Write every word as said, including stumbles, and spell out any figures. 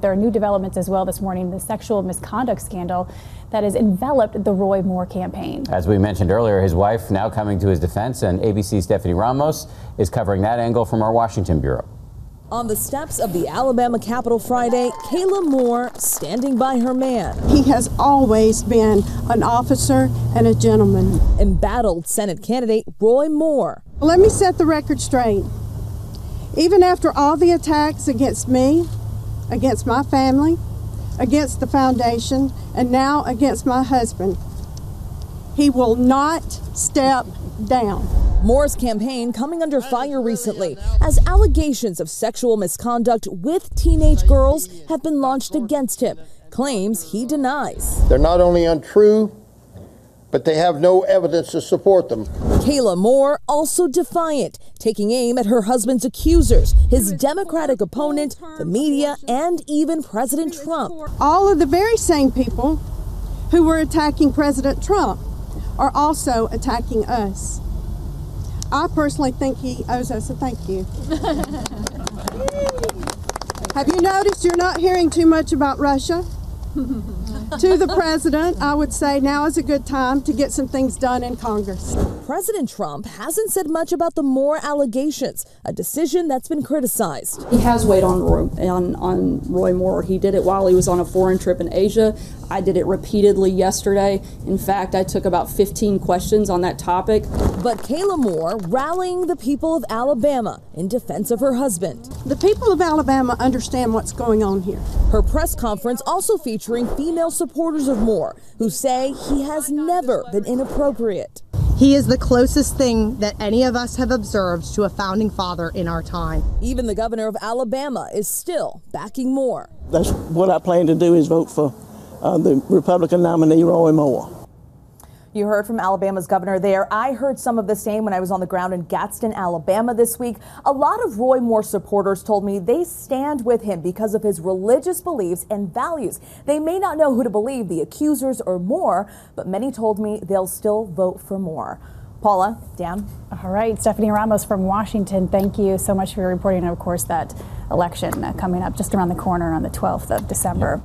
There are new developments as well this morning, the sexual misconduct scandal that has enveloped the Roy Moore campaign. As we mentioned earlier, his wife now coming to his defense, and A B C's Stephanie Ramos is covering that angle from our Washington Bureau. On the steps of the Alabama Capitol Friday, Kayla Moore standing by her man. He has always been an officer and a gentleman. Embattled Senate candidate Roy Moore. Let me set the record straight. Even after all the attacks against me, against my family, against the foundation, and now against my husband, he will not step down. Moore's campaign coming under fire recently as allegations of sexual misconduct with teenage girls have been launched against him, claims he denies. They're not only untrue, but they have no evidence to support them. Kayla Moore also defiant, taking aim at her husband's accusers, his Democratic opponent, the media, and even President Trump. All of the very same people who were attacking President Trump are also attacking us. I personally think he owes us a thank you. Have you noticed you're not hearing too much about Russia? To the president, I would say now is a good time to get some things done in Congress. President Trump hasn't said much about the Moore allegations, a decision that's been criticized. He has weighed on Roy, on, on Roy Moore. He did it while he was on a foreign trip in Asia. I did it repeatedly yesterday. In fact, I took about fifteen questions on that topic. But Kayla Moore rallying the people of Alabama in defense of her husband. The people of Alabama understand what's going on here. Her press conference also featuring female supporters of Moore, who say he has never been inappropriate. He is the closest thing that any of us have observed to a founding father in our time. Even the governor of Alabama is still backing Moore. That's what I plan to do, is vote for uh, the Republican nominee, Roy Moore. You heard from Alabama's governor there. I heard some of the same when I was on the ground in Gadsden, Alabama this week. A lot of Roy Moore supporters told me they stand with him because of his religious beliefs and values. They may not know who to believe, the accusers or Moore, but many told me they'll still vote for Moore. Paula, Dan. All right, Stephanie Ramos from Washington, thank you so much for your reporting. And of course, that election coming up just around the corner on the twelfth of December.